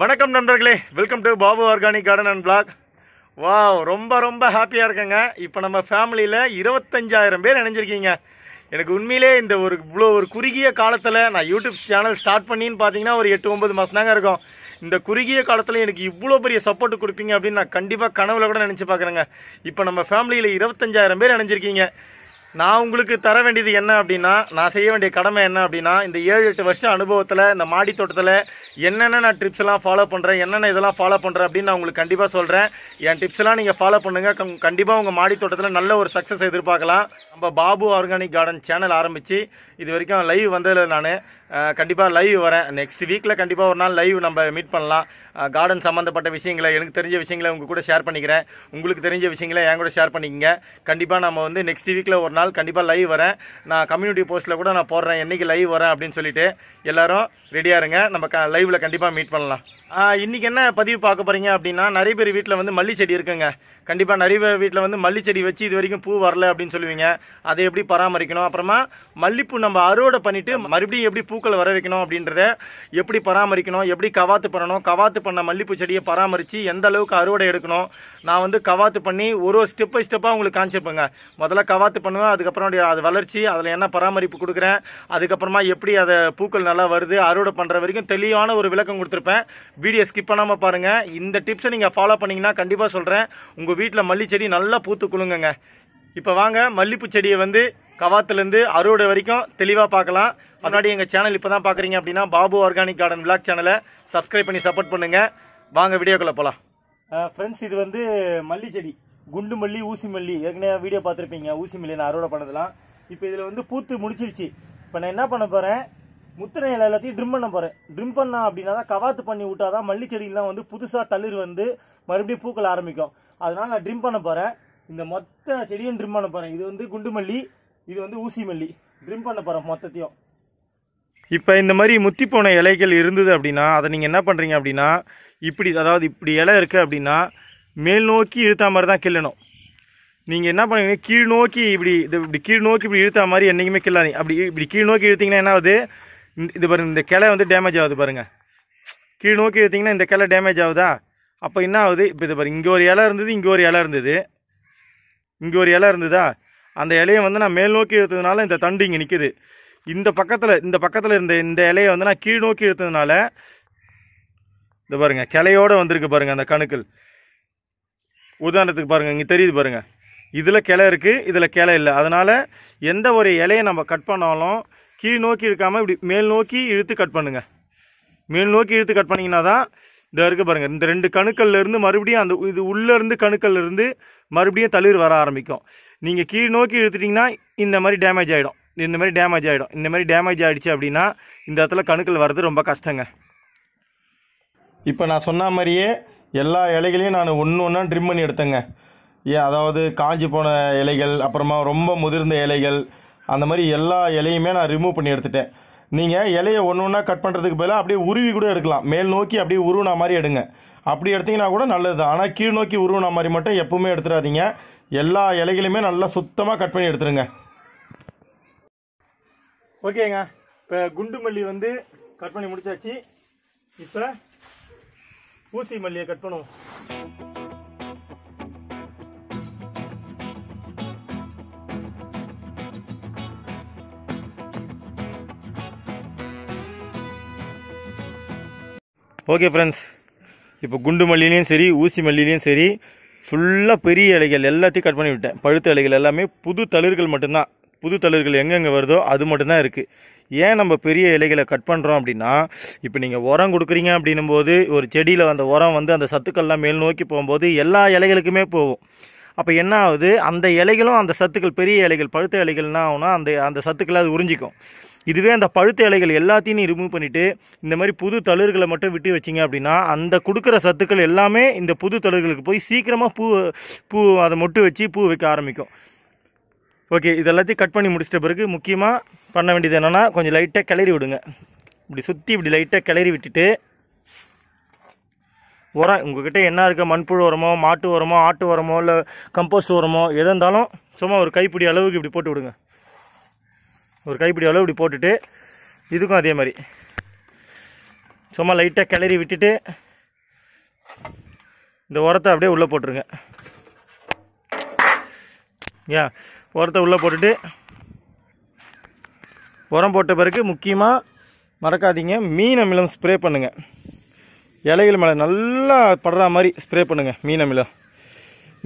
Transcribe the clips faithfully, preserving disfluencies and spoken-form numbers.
வணக்கம் நண்பர்களே, welcome to Babu organic garden and Blog. Wow, ரொம்ப ரொம்ப ஹாப்பியாக இருக்குங்க. இப்போ நம்ம ஃபேமிலியில் இருபத்தஞ்சாயிரம் பேர் இணைஞ்சிருக்கீங்க. எனக்கு உண்மையிலே இந்த ஒரு இவ்வளோ ஒரு குறுகிய காலத்தில், நான் யூடியூப் சேனல் ஸ்டார்ட் பண்ணின்னு பார்த்தீங்கன்னா ஒரு எட்டு ஒம்பது மாதம் தாங்க இருக்கும். இந்த குறுகிய காலத்தில் எனக்கு இவ்வளோ பெரிய சப்போர்ட் கொடுப்பீங்க அப்படின்னு நான் கண்டிப்பாக கனவுல கூட நினச்சி பார்க்குறேங்க. இப்போ நம்ம ஃபேமிலியில் இருபத்தஞ்சாயிரம் பேர் இணைஞ்சிருக்கீங்க. நான் உங்களுக்கு தர வேண்டியது என்ன அப்படின்னா, நான் செய்ய வேண்டிய கடமை என்ன அப்படின்னா, இந்த ஏழு எட்டு வருஷம் அனுபவத்தில் இந்த மாடி தோட்டத்தில் என்னென்ன நான் ட்ரிப்ஸ்லாம் ஃபாலோ பண்ணுறேன், என்னென்ன இதெல்லாம் ஃபாலோ பண்ணுறேன் அப்படின்னு நான் உங்களுக்கு கண்டிப்பாக சொல்கிறேன். என் டிப்ஸ்லாம் நீங்கள் ஃபாலோ பண்ணுங்கள், கண்டிப்பாக உங்கள் மாடி தோட்டத்தில் நல்ல ஒரு சக்ஸஸ் எதிர்பார்க்கலாம். நம்ம பாபு ஆர்கானிக் கார்டன் சேனல் ஆரம்பித்து இது வரைக்கும் லைவ் வந்ததில் நான் கண்டிப்பாக லைவ் வரேன். நெக்ஸ்ட் வீக்கில் கண்டிப்பாக ஒரு நாள் லைவ் நம்ம மீட் பண்ணலாம். கார்டன் சம்மந்தப்பட்ட விஷயங்களை, எனக்கு தெரிஞ்ச விஷயங்களை உங்கள் கூட ஷேர் பண்ணிக்கிறேன், உங்களுக்கு தெரிஞ்ச விஷயங்களை என் கூட ஷேர் பண்ணிக்கங்க. கண்டிப்பாக நம்ம வந்து நெக்ஸ்ட் வீக்கில் ஒரு நாள் கண்டிப்பாக லைவ் வரேன். நான் கம்யூனிட்டி போஸ்ட்டில் கூட நான் போடுறேன் என்றைக்கு லைவ் வரேன் அப்படின்னு சொல்லிட்டு. எல்லோரும் ரெடியாக இருங்க, நம்ம க லைவில் கண்டிப்பாக மீட் பண்ணலாம். இன்றைக்கி என்ன பதிவு பார்க்க போகிறீங்க அப்படின்னா, நிறைய பேர் வீட்டில் வந்து மல்லி செடி இருக்குங்க. கண்டிப்பாக நிறைய பேர் வீட்டில் வந்து மல்லி செடி வச்சு இது வரைக்கும் பூ வரலை அப்படின்னு சொல்லுவீங்க. அதை எப்படி பராமரிக்கணும், அப்புறமா மல்லிப்பூ நம்ம அறுவடை பண்ணிவிட்டு மறுபடியும் எப்படி பூக்கள் வர வைக்கணும் அப்படின்றத எப்படி பராமரிக்கணும், எப்படி கவாத்து பண்ணணும், கவாத்து பண்ண மல்லிப்பூ செடியை பராமரித்து எந்த அளவுக்கு அறுவடை எடுக்கணும், நான் வந்து கவாத்து பண்ணி ஒரு ஒரு ஸ்டெப் பை ஸ்டெப்பாக உங்களுக்கு காமிச்சிருப்பேங்க. முதல்ல கவாத்து பண்ணுவேன், அதுக்கப்புறம் அது வளர்ச்சி, அதில் என்ன பராமரிப்பு கொடுக்குறேன், அதுக்கப்புறமா எப்படி அதை பூக்கள் நல்லா வருது அறுவடை பண்ணுற வரைக்கும் தெளிவான ஒரு விளக்கம் கொடுத்துருப்பேன். வீடியோ ஸ்கிப் பண்ணாமல் பாருங்கள். இந்த டிப்ஸை நீங்கள் ஃபாலோ பண்ணிங்கன்னா கண்டிப்பாக சொல்கிறேன், உங்கள் வீட்டில் மல்லி செடி நல்லா பூத்து குலுங்குங்க. இப்போ வாங்க, மல்லிப்பூ செடியை வந்து கவாத்துலேருந்து அறுவடை வரைக்கும் தெளிவாக பார்க்கலாம். முன்னாடி எங்கள் சேனல் இப்போ தான் பார்க்குறீங்க அப்படின்னா பாபு ஆர்கானிக் கார்டன் விளாக் சேனலை சப்ஸ்கிரைப் பண்ணி சப்போர்ட் பண்ணுங்கள். வாங்க வீடியோக்குள்ளே போகலாம். ஃப்ரெண்ட்ஸ், இது வந்து மல்லி செடி, குண்டு மல்லி, ஊசி மல்லி. ஏற்கனவே வீடியோ பார்த்துருப்பீங்க, ஊசி மல்லி நான் அறுவடை பண்ணதெல்லாம். இப்போ இதில் வந்து பூத்து முடிச்சிருச்சு. இப்போ நான் என்ன பண்ண போகிறேன், முத்திரை இலை எல்லாத்தையும் ட்ரிம் பண்ண போகிறேன். ட்ரிம் பண்ணால் அப்படின்னா தான், கவாத்து பண்ணி விட்டால் தான் மல்லி செடியெலாம் வந்து புதுசாக தளிர் வந்து மறுபடியும் பூக்கள் ஆரம்பிக்கும். அதனால் நான் ட்ரிம் பண்ண போகிறேன். இந்த மொத்த செடியும் ட்ரிம் பண்ண போகிறேன். இது வந்து குண்டு மல்லி, இது வந்து ஊசி மல்லி. ட்ரிம் பண்ண போகிறோம் மொத்தத்தையும். இப்போ இந்த மாதிரி முத்தி போன இலைகள் இருந்தது அப்படின்னா அதை நீங்கள் என்ன பண்ணுறீங்க அப்படின்னா, இப்படி, அதாவது இப்படி இலை இருக்குது அப்படின்னா மேல் நோக்கி இழுத்தா மாதிரி தான் கிள்ளணும். நீங்கள் என்ன பண்ணுறீங்க, கீழ் நோக்கி இப்படி இது இப்படி கீழ் நோக்கி இப்படி இழுத்தா மாதிரி என்றைக்குமே கிள்ளாதீங்க. அப்படி இப்படி கீழ் நோக்கி இழுத்திங்கன்னா என்ன ஆகுது, இது பாருங்கள், இந்த கிளை வந்து டேமேஜ் ஆகுது பாருங்கள். கீழ் நோக்கி இழுத்திங்கன்னா இந்த கிளை டேமேஜ் ஆகுதா, அப்போ என்ன ஆகுது, இப்போ இது பாருங்கள், இங்கே ஒரு இலை இருந்தது, இங்கே ஒரு இலை இருந்தது, இங்கே ஒரு இலை இருந்ததா, அந்த இலையை வந்து நான் மேல் நோக்கி இழுத்ததுனால இந்த தண்டு இங்கே நிற்குது. இந்த பக்கத்தில் இந்த பக்கத்தில் இருந்த இந்த இலையை வந்து நான் கீழ் நோக்கி இழுத்ததுனால இந்த பாருங்கள் கிளையோடு வந்திருக்கு பாருங்கள். அந்த கணுக்கள் உதாரணத்துக்கு பாருங்கள், இங்கே தெரியுது பாருங்கள், இதில் கிளை இருக்குது, இதில் கிளை இல்லை. அதனால் எந்த ஒரு இலையை நம்ம கட் பண்ணாலும் கீழ் நோக்கி இழுக்காமல் இப்படி மேல் நோக்கி இழுத்து கட் பண்ணுங்கள். மேல் நோக்கி இழுத்து கட் பண்ணிங்கன்னா தான் இந்த இருக்குது பாருங்கள், இந்த ரெண்டு கணுக்கள்லேருந்து மறுபடியும் அந்த இது உள்ளேருந்து கணுக்கள்லேருந்து மறுபடியும் தளிர் வர ஆரம்பிக்கும். நீங்கள் கீழ் நோக்கி இழுத்துட்டிங்கன்னா இந்த மாதிரி டேமேஜ் ஆகிடும், இந்த மாதிரி டேமேஜ் ஆகிடும். இந்த மாதிரி டேமேஜ் ஆகிடுச்சு அப்படின்னா இந்த இடத்துல கணுக்கள் வர்றது ரொம்ப கஷ்டங்க. இப்போ நான் சொன்ன மாதிரியே எல்லா இலைகளையும் நான் ஒன்று ஒன்றா ட்ரிம் பண்ணி எடுத்தேங்க. ஏன், அதாவது காஞ்சி போன இலைகள், அப்புறமா ரொம்ப முதிர்ந்த இலைகள், அந்த மாதிரி எல்லா இலையுமே நான் ரிமூவ் பண்ணி எடுத்துட்டேன். நீங்கள் இலையை ஒன்று ஒன்றா கட் பண்ணுறதுக்கு பதிலாக அப்படியே உருவி கூட எடுக்கலாம். மேல் நோக்கி அப்படியே உருவினா மாதிரி எடுங்க, அப்படி எடுத்திங்கன்னா கூட நல்லது தான். ஆனால் கீழ் நோக்கி உருவினா மாதிரி மட்டும் எப்பவுமே எடுத்துடாதீங்க. எல்லா இலைகளுமே நல்லா சுத்தமாக கட் பண்ணி எடுத்துருங்க. ஓகேங்க, இப்போ குண்டு மல்லி வந்து கட் பண்ணி முடிச்சாச்சு. இப்போ ஊசி மல்லியை கட் பண்ணுவோம். ஓகே ஃப்ரெண்ட்ஸ், இப்போ குண்டு மல்லிலையும் சரி ஊசி மல்லிலையும் சரி ஃபுல்லாக பெரிய இலைகள் எல்லாத்தையும் கட் பண்ணி விட்டேன். பழுத்த இலைகள் எல்லாமே, புது தளிர்கள் மட்டும்தான், புது தளிர்கள் எங்கெங்கே வருதோ அது மட்டும்தான் இருக்குது. ஏன் நம்ம பெரிய இலைகளை கட் பண்ணுறோம் அப்படின்னா, இப்போ நீங்கள் உரம் கொடுக்குறீங்க அப்படின்னும் போது ஒரு செடியில் அந்த உரம் வந்து அந்த சத்துக்கள்லாம் மேல் நோக்கி போகும்போது எல்லா இலைகளுக்குமே போகும். அப்போ என்ன ஆகுது, அந்த இலைகளும் அந்த சத்துக்கள், பெரிய இலைகள் பழுத்த இலைகள்னா ஆகுனா அந்த அந்த சத்துக்களை அது உறிஞ்சிக்கும். இதுவே அந்த பழுத்த இலைகள் எல்லாத்தையும் நீ ரிமூவ் பண்ணிவிட்டு இந்த மாதிரி புது தளிர்களை மட்டும் விட்டு வச்சிங்க அப்படின்னா அந்த கொடுக்குற சத்துக்கள் எல்லாமே இந்த புது தளிர்களுக்கு போய் சீக்கிரமாக பூ பூ அதை மொட்டு வச்சு பூ வைக்க ஆரம்பிக்கும். ஓகே, இது எல்லாத்தையும் கட் பண்ணி முடிச்சிட்ட பிறகு முக்கியமாக பண்ண வேண்டியது என்னென்னா, கொஞ்சம் லைட்டாக கிளறி விடுங்க. இப்படி சுற்றி இப்படி லைட்டாக கிளறி விட்டுட்டு உரம் உங்கள்கிட்ட என்ன இருக்க, மண்புழு உரமோ, மாட்டு உரமோ, ஆட்டு உரமோ, இல்லை கம்போஸ்ட் உரமோ, எது இருந்தாலும் சும்மா ஒரு கைப்பிடி அளவுக்கு இப்படி போட்டு விடுங்க. ஒரு கைப்பிடி அளவு இப்படி போட்டுட்டு இதுக்கும் அதே மாதிரி சும்மா லைட்டாக கிளறி விட்டுட்டு இந்த உரத்தை அப்படியே உள்ளே போட்டுருங்க. ஏன் உரத்தை உள்ளே போட்டுட்டு உரம் போட்ட பிறகு முக்கியமாக மறக்காதீங்க, மீன் அமிலம் ஸ்ப்ரே பண்ணுங்கள். இலைகள் மேலே நல்லா படுற மாதிரி ஸ்ப்ரே பண்ணுங்கள் மீன் அமிலம்.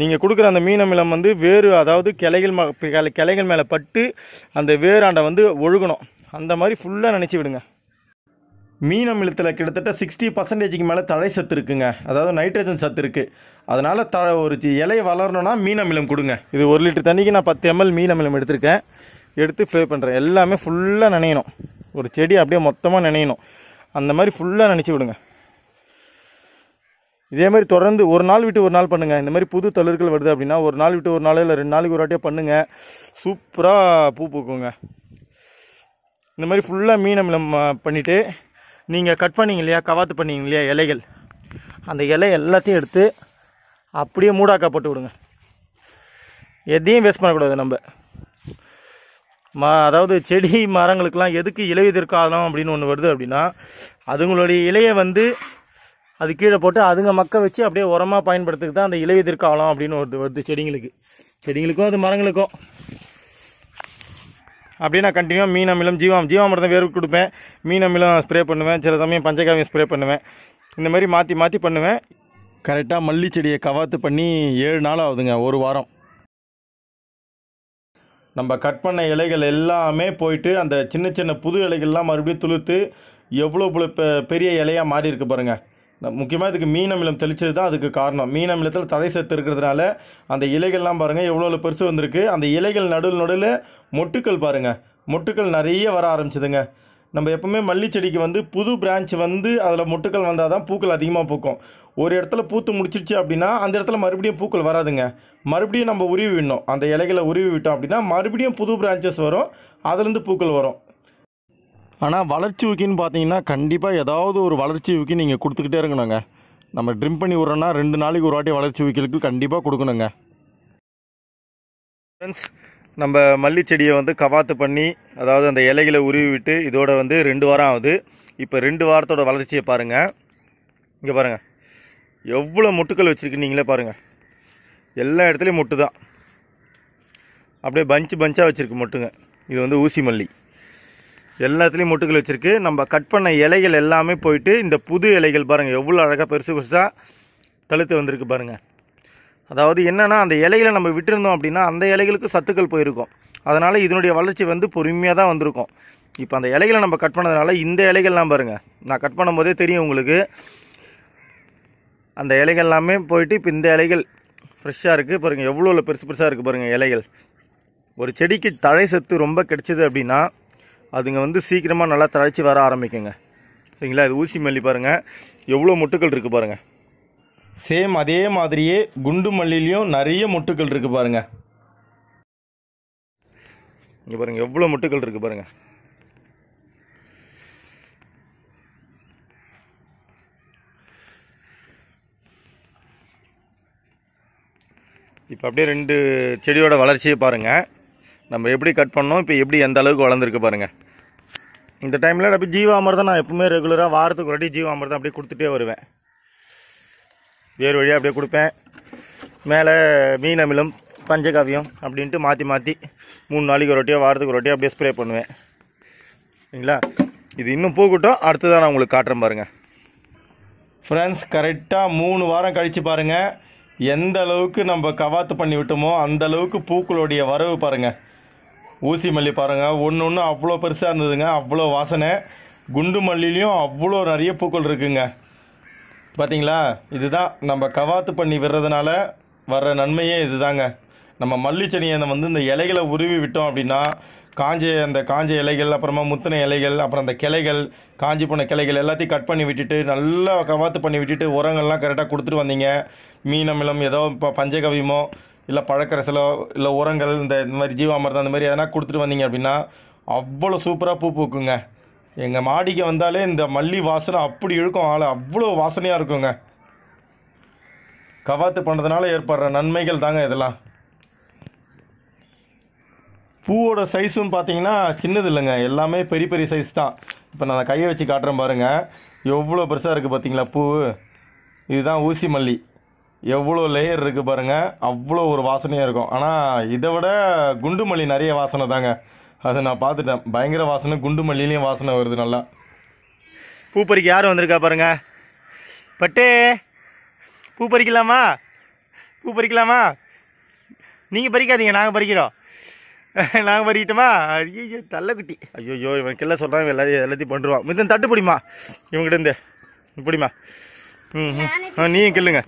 நீங்கள் கொடுக்குற அந்த மீன் அமிலம் வந்து வேறு, அதாவது கிளைகள் கிளைகள் மேலே பட்டு அந்த வேராண்டை வந்து ஒழுகணும். அந்த மாதிரி ஃபுல்லாக நினச்சி விடுங்க. மீன் அமிலத்தில் கிட்டத்தட்ட சிக்ஸ்டி பர்சன்டேஜுக்கு மேலே தழை சத்து இருக்குங்க, அதாவது நைட்ரஜன் சத்து இருக்குது. அதனால் த ஒரு இலை வளரணும்னா மீன் அமிலம் கொடுங்க. இது ஒரு லிட்டர் தண்ணிக்கு நான் பத்து எம்எல் மீன் அமிலம் எடுத்திருக்கேன், எடுத்து ஃப்ளே பண்ணுறேன். எல்லாமே ஃபுல்லாக நினையணும், ஒரு செடி அப்படியே மொத்தமாக நினையணும். அந்த மாதிரி ஃபுல்லாக நினச்சி விடுங்க. இதே மாதிரி தொடர்ந்து ஒரு நாள் விட்டு ஒரு நாள் பண்ணுங்கள். இந்த மாதிரி புது தளிர்கள் வருது அப்படின்னா ஒரு நாள் விட்டு ஒரு நாள் இல்லை ரெண்டு நாளைக்கு ஒரு வாட்டியே பண்ணுங்கள். சூப்பராக பூ பூக்குங்க. இந்த மாதிரி ஃபுல்லாக மீன் அமிலம் பண்ணிவிட்டு நீங்கள் கட் பண்ணிங்க இல்லையா, கவாத்து பண்ணிங்க இல்லையா இலைகள், அந்த இலை எல்லாத்தையும் எடுத்து அப்படியே மூடாக்கா போட்டு விடுங்க. எதையும் வேஸ்ட் பண்ணக்கூடாது நம்ம. மா அதாவது செடி மரங்களுக்கெல்லாம் எதுக்கு இலையுதிர் காலம் அப்படின்னு ஒன்று வருது அப்படின்னா அதுங்களுடைய இலையை வந்து அது கீழே போட்டு அதுங்க மக்க வச்சு அப்படியே உரமாக பயன்படுத்துக்கு தான் அந்த இலையுதிர் காலம் அப்படின்னு ஒரு வருது செடிங்களுக்கு செடிங்களுக்கும் அது மரங்களுக்கும். அப்படியே நான் கண்டினியூவாக மீன் அமிலம் ஜீவாம் ஜீவாமிரதம் வேறு கொடுப்பேன், மீன் அமிலம் ஸ்ப்ரே பண்ணுவேன், சில சமயம் பஞ்சகாவியம் ஸ்ப்ரே பண்ணுவேன். இந்த மாதிரி மாற்றி மாற்றி பண்ணுவேன். கரெக்டாக மல்லி செடியை கவாத்து பண்ணி ஏழு நாள் ஆகுதுங்க, ஒரு வாரம். நம்ம கட் பண்ண இலைகள் எல்லாமே போயிட்டு அந்த சின்ன சின்ன புது இலைகள்லாம் மறுபடியும் துளுத்து எவ்வளோ பெரிய இலையாக மாறி இருக்கு பாருங்கள். முக்கியமாக இதுக்கு மீன் அமிலம் தெளித்தது தான் அதுக்கு காரணம். மீன் அமிலத்தில் தழை சத்து இருக்கிறதுனால அந்த இலைகள்லாம் பாருங்கள் எவ்வளோ பெருசு வந்திருக்கு. அந்த இலைகள் நடுவில் நடுவில் மொட்டுக்கள் பாருங்கள், மொட்டுக்கள் நிறைய வர ஆரம்பிச்சிதுங்க. நம்ம எப்போவுமே மல்லி செடிக்கு வந்து புது பிரான்ச் வந்து அதில் மொட்டுக்கள் வந்தால் தான் பூக்கள் அதிகமாக பூக்கும். ஒரு இடத்துல பூத்து முடிச்சிடுச்சு அப்படின்னா அந்த இடத்துல மறுபடியும் பூக்கள் வராதுங்க. மறுபடியும் நம்ம உருவி விடணும். அந்த இலைகளை உருவி விட்டோம் அப்படின்னா மறுபடியும் புது பிரான்ச்சஸ் வரும், அதுலேருந்து பூக்கள் வரும். ஆனால் வளர்ச்சி ஊக்கின்னு பார்த்தீங்கன்னா கண்டிப்பாக ஏதாவது ஒரு வளர்ச்சி ஊக்கி நீங்கள் கொடுத்துக்கிட்டே இருக்கணுங்க. நம்ம ட்ரிம் பண்ணி விட்றோன்னா ரெண்டு நாளைக்கு ஒரு வாட்டி வளர்ச்சி ஊக்கிகளுக்கு கண்டிப்பாக கொடுக்கணுங்க. ஃப்ரெண்ட்ஸ், நம்ம மல்லி செடியை வந்து கவாத்து பண்ணி அதாவது அந்த இலைகளை உருவி விட்டு இதோட வந்து ரெண்டு வாரம் ஆகுது. இப்போ ரெண்டு வாரத்தோட வளர்ச்சியை பாருங்கள். இங்கே பாருங்கள் எவ்வளோ முட்டுக்கள் வச்சுருக்கு நீங்களே பாருங்கள். எல்லா இடத்துலையும் முட்டு தான், அப்படியே பஞ்சு பஞ்சாக வச்சுருக்கு முட்டுங்க. இது வந்து ஊசி மல்லி, எல்லாத்துலேயும் மொட்டுக்கள் வச்சுருக்கு. நம்ம கட் பண்ண இலைகள் எல்லாமே போயிட்டு இந்த புது இலைகள் பாருங்கள் எவ்வளோ அழகாக பெருசு பெருசாக தழுத்து வந்திருக்கு பாருங்கள். அதாவது என்னென்னா அந்த இலைகளை நம்ம விட்டுருந்தோம் அப்படின்னா அந்த இலைகளுக்கு சத்துக்கள் போயிருக்கும், அதனால் இதனுடைய வளர்ச்சி வந்து பொறுமையாக தான் வந்திருக்கும். இப்போ அந்த இலைகளை நம்ம கட் பண்ணதுனால இந்த இலைகள்லாம் பாருங்கள், நான் கட் பண்ணும் போதே தெரியும் உங்களுக்கு. அந்த இலைகள் எல்லாமே போயிட்டு இப்போ இந்த இலைகள் ஃப்ரெஷ்ஷாக இருக்குது பாருங்கள், எவ்வளோ பெருசு பெருசாக இருக்குது பாருங்கள் இலைகள். ஒரு செடிக்கு தழை சத்து ரொம்ப கிடைச்சிது அப்படின்னா அதுங்க வந்து சீக்கிரமாக நல்லா தழைச்சி வர ஆரம்பிக்குங்க, சரிங்களா. இது ஊசி மல்லி பாருங்கள் எவ்வளோ மொட்டுக்கள் இருக்குது பாருங்கள். சேம் அதே மாதிரியே குண்டு மல்லிலையும் நிறைய மொட்டுக்கள் இருக்குது பாருங்கள். இங்கே பாருங்கள் எவ்வளோ மொட்டுக்கள் இருக்குது பாருங்கள். இப்போ அப்படியே ரெண்டு செடியோட வளர்ச்சியை பாருங்கள். நம்ம எப்படி கட் பண்ணோம், இப்போ எப்படி எந்த அளவுக்கு வளர்ந்துருக்கு பாருங்கள். இந்த டைமில் அப்படியே ஜீவாமிரதம் நான் எப்பவுமே ரெகுலராக வாரத்துக்கு ஒரு வாட்டி ஜீவாமிரதம் அப்படியே கொடுத்துட்டே வருவேன். வேறு வழியாக அப்படியே கொடுப்பேன். மேலே மீன் அமிலம் பஞ்சகாவியம் அப்படின்ட்டு மாற்றி மாற்றி மூணு நாளைக்கு ஒரு வாட்டியோ வாரத்துக்கு ஒரு வாட்டியோ அப்படியே ஸ்ப்ரே பண்ணுவேன், சரிங்களா. இது இன்னும் பூக்கட்டும், அடுத்ததான் நான் உங்களுக்கு காட்டுறேன் பாருங்கள். ஃப்ரெண்ட்ஸ், கரெக்டாக மூணு வாரம் கழித்து பாருங்கள் எந்த அளவுக்கு நம்ம கவாத்து பண்ணி விட்டோமோ அந்த அளவுக்கு பூக்களுடைய வரவு பாருங்கள். ஊசி மல்லி பாருங்கள் ஒன்று ஒன்று அவ்வளோ பெருசாக இருந்ததுங்க, அவ்வளோ வாசனை. குண்டு மல்லிலையும் அவ்வளோ நிறைய பூக்கள் இருக்குங்க பார்த்தீங்களா. இதுதான் நம்ம கவாத்து பண்ணி விடுறதுனால வர்ற நன்மையே இது தாங்க. நம்ம மல்லி செடியை வந்து இந்த இலைகளை உருவி விட்டோம் அப்படின்னா காஞ்ச அந்த காஞ்ச இலைகள், அப்புறமா முத்தின இலைகள், அப்புறம் அந்த கிளைகள் காஞ்சி போன கிளைகள் எல்லாத்தையும் கட் பண்ணி விட்டுட்டு நல்லா கவாத்து பண்ணி விட்டுட்டு உரங்கள்லாம் கரெக்டாக கொடுத்துட்டு வந்தீங்க. மீன் அமிலம் ஏதோ இப்போ பஞ்சகவியமோ இல்லை பழக்கரசலோ இல்லை உரங்கள் இந்த இந்த மாதிரி ஜீவாமிரதம் அந்த மாதிரி எதனா கொடுத்துட்டு வந்தீங்க அப்படின்னா அவ்வளோ சூப்பராக பூ பூக்குங்க. எங்கள் மாடிக்கு வந்தாலே இந்த மல்லி வாசனை அப்படி இழுக்கும் ஆளை, அவ்வளோ வாசனையாக இருக்குங்க. கவாத்து பண்ணுறதுனால ஏற்படுற நன்மைகள் தாங்க இதெல்லாம். பூவோட சைஸும் பார்த்தீங்கன்னா சின்னது இல்லைங்க, எல்லாமே பெரிய பெரிய சைஸ் தான். இப்போ நான் கையை வச்சு காட்டுறேன் பாருங்கள் எவ்வளோ பெருசாக இருக்குது பார்த்தீங்களா பூ. இதுதான் ஊசி மல்லி. எவ்வளோ லேயர் இருக்குது பாருங்கள், அவ்வளோ ஒரு வாசனையாக இருக்கும். ஆனால் இதை விட குண்டு மல்லி நிறைய வாசனை தாங்க, அதை நான் பார்த்துட்டேன். பயங்கர வாசனை, குண்டு மல்லிலையும் வாசனை வருது நல்லா. பூப்பறிக்கு யார் வந்திருக்கா பாருங்க. பட்டு பூ பறிக்கலாமா? பூ பறிக்கலாமா? நீங்கள் பறிக்காதீங்க, நாங்கள் பறிக்கிறோம். நாங்கள் பறிக்கிட்டோமா? ஐயோ தள்ளக்குட்டி, ஐயோயோ இவன் கிள்ள சொல்கிறான், இவன் எல்லாத்தையும் எல்லாத்தையும் பண்ணுவான். மித்தன் தட்டு பிடிமா இவங்ககிட்ட இருந்து இப்படிமா. ம் ம் நீயும் கிள்ளுங்க.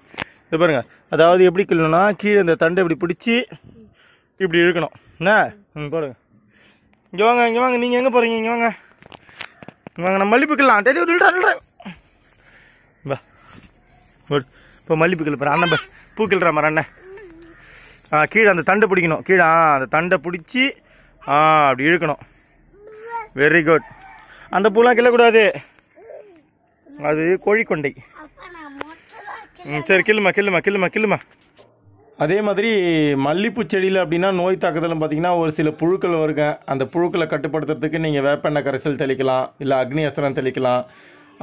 இது பாருங்க, அதாவது எப்படி கிள்ளணும்னா கீழே இந்த தண்டை இப்படி பிடிச்சி இப்படி இழுக்கணும் என்ன. ம் பாருங்க, இங்கே வாங்க, இங்கே வாங்க, நீங்கள் எங்கே போகிறீங்க, இங்கே வாங்க, இங்கே வாங்க, நான் மல்லிப்புக்கலாம். வா இப்போ மல்லிப்புக்கில் பாரு அண்ணன், பூ கிள்ளுற மாதிரி அண்ணன். ஆ கீழே அந்த தண்டை பிடிக்கணும், கீழே அந்த தண்டை பிடிச்சி ஆ அப்படி இழுக்கணும். Very good. அந்த பூலாம் கிள்ளக்கூடாது, அது கோழிக்கொண்டை. ம் சரி, கில்லுமா கில்லுமா கில்லுமா கில்லுமா. அதே மாதிரி மல்லிப்பூ செடியில் அப்படின்னா நோய் தாக்குதலும் பார்த்திங்கன்னா ஒரு சில புழுக்கள் வருங்க. அந்த புழுக்களை கட்டுப்படுத்துறதுக்கு நீங்கள் வேப்பெண்ணெய் கரைசல் தெளிக்கலாம், இல்லை அக்னி அஸ்திரம் தெளிக்கலாம்.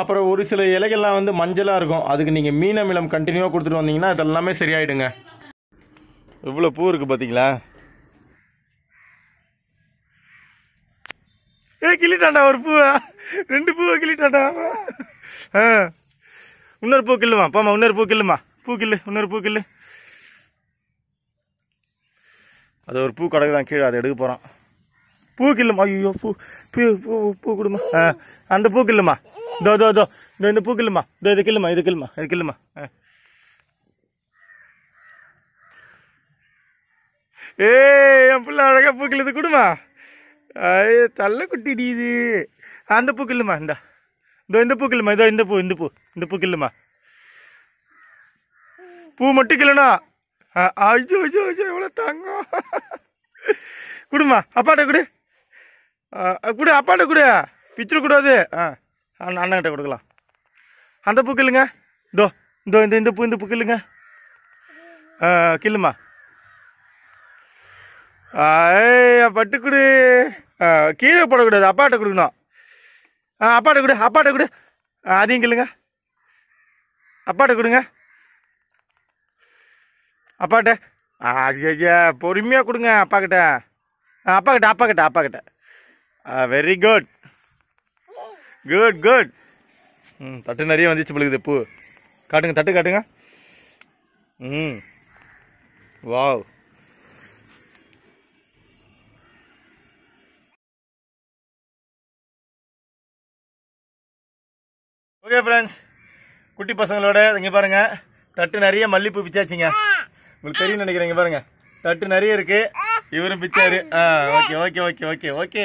அப்புறம் ஒரு சில இலைகள்லாம் வந்து மஞ்சளாக இருக்கும், அதுக்கு நீங்கள் மீன் அமிலம் கண்டினியூவாக கொடுத்துட்டு வந்தீங்கன்னா அதெல்லாமே சரியாயிடுங்க. எவ்வளோ பூ இருக்குது பார்த்தீங்களா. ஏ கிள்ளிட்டாண்டா ஒரு பூவை, ரெண்டு பூவை கிள்ளிட்டாண்டா. ஆ இன்னொரு பூ கில்லுமா, போமா இன்னொரு பூ கில்லுமா, பூ கில்லு, இன்னொரு பூ கில்லு. அது ஒரு பூ கடக்கு தான் கீழே, அதை எடுக்க போகிறான். பூ கில்லுமா, ஐயோ பூ பூ பூ பூ கொடுமா. ஆ அந்த பூ கில்லுமா, தோ தோ தோ இந்த பூ கில்லுமா, தோ இது கில்லுமா, இது கில்லுமா, இது கில்லுமா. ஏ என் பிள்ளை அழகாக பூ கில்லுது கொடுமா. ஐயோ தள்ள குட்டிடி இது. அந்த பூ கில்லுமா, இந்தா இதோ இந்த பூ கில்லுமா, இதோ இந்த பூ, இந்த பூ, இந்த பூ கில்லுமா. பூ மட்டும் கில்லுனா அஜோ அஜோ அஜோ எவ்வளோ தாங்கும். கொடுமா அப்பாட்ட கொடு, கொடு அப்பாட்ட கொடு, பிச்சுரு கூடாது. ஆ அண்ணன்கிட்ட கொடுக்கலாம். அந்த பூ கில்லுங்க, இதோ இதோ இந்த இந்த பூ, இந்த பூ கில்லுங்க, கில்லுமா. ஐயா பட்டு கொடு, கீழே போடக்கூடாது, அப்பாட்ட கொடுக்கணும். ஆ அப்பாட்ட கொடு, அப்பாட்ட கொடு, அதையும் கிள்ளுங்க, அப்பாட்ட கொடுங்க, அப்பாட்ட. ஐயா பொறுமையாக கொடுங்க அப்பாக்கிட்ட, அப்பாக்கிட்ட அப்பாக்கிட்ட அப்பாக்கிட்ட. Very good good good. ம் தட்டு நிறைய வந்துச்சு பிள்ளைக்குது பூ. காட்டுங்க தட்டு காட்டுங்க. ம் வாவ். ஓகே ஃப்ரெண்ட்ஸ், குட்டி பசங்களோட இங்கே பாருங்கள், தட்டு நிறைய மல்லிப்பூ பிச்சாச்சுங்க. உங்களுக்கு தெரியும்னு நினைக்கிறேங்க, பாருங்கள் தட்டு நிறைய இருக்குது. இவரும் பிச்சாரு. ஆ okay okay okay okay okay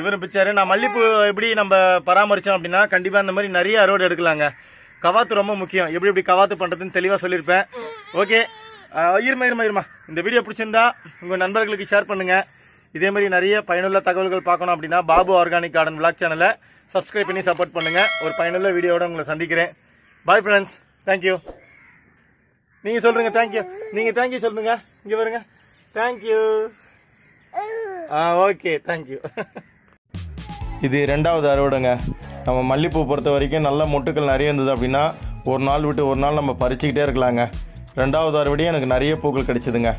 இவரும் பிச்சாரு. நான் மல்லிப்பூ எப்படி நம்ம பராமரித்தோம் அப்படின்னா கண்டிப்பாக இந்த மாதிரி நிறைய அறுவடை எடுக்கலாங்க. கவாத்து ரொம்ப முக்கியம், எப்படி எப்படி கவாத்து பண்ணுறதுன்னு தெளிவாக சொல்லியிருப்பேன். ஓகே இருமா இருமா இருமா இந்த வீடியோ பிடிச்சிருந்தா உங்கள் நண்பர்களுக்கு ஷேர் பண்ணுங்கள். இதே மாதிரி நிறைய பயனுள்ள தகவல்கள் பார்க்கணும் அப்படின்னா பாபு ஆர்கானிக் கார்டன் விளாக் சேனலை சப்ஸ்கிரைப் பண்ணி சப்போர்ட் பண்ணுங்கள். ஒரு பயனுள்ள வீடியோவோட உங்களை சந்திக்கிறேன். Bye friends, thank you. நீங்கள் சொல்லுங்க தேங்க்யூ, நீங்கள் தேங்க்யூ சொல்லுங்க. இங்கே வருங்க, தேங்க்யூ. ஆ ஓகே தேங்க்யூ. இது ரெண்டாவது அறுவடைங்க. நம்ம மல்லிப்பூ பொறுத்த வரைக்கும் நல்ல மொட்டுக்கள் நிறைய இருந்தது அப்படின்னா ஒரு நாள் விட்டு ஒரு நாள் நம்ம பறிச்சுக்கிட்டே இருக்கலாங்க. ரெண்டாவது அறுவடையும் எனக்கு நிறைய பூக்கள் கிடைச்சிதுங்க.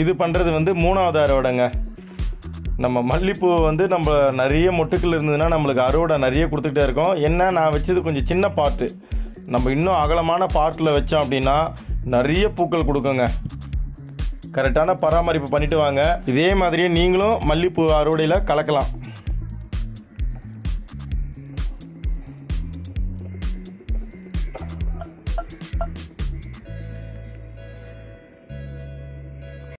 இது பண்ணுறது வந்து மூணாவது அறுவடைங்க. நம்ம மல்லிப்பூ வந்து நம்ம நிறைய மொட்டுக்கள் இருந்ததுன்னா நம்மளுக்கு அறுவடை நிறைய கொடுத்துக்கிட்டே இருக்கோம். என்ன நான் வச்சது கொஞ்சம் சின்ன பாட்டு, நம்ம இன்னும் அகலமான பாட்டில் வச்சோம் அப்படின்னா நிறைய பூக்கள் கொடுக்குங்க. கரெக்டான பராமரிப்பு பண்ணிவிட்டு வாங்க. இதே மாதிரியே நீங்களும் மல்லிப்பூ அறுவடையில் கலக்கலாம்.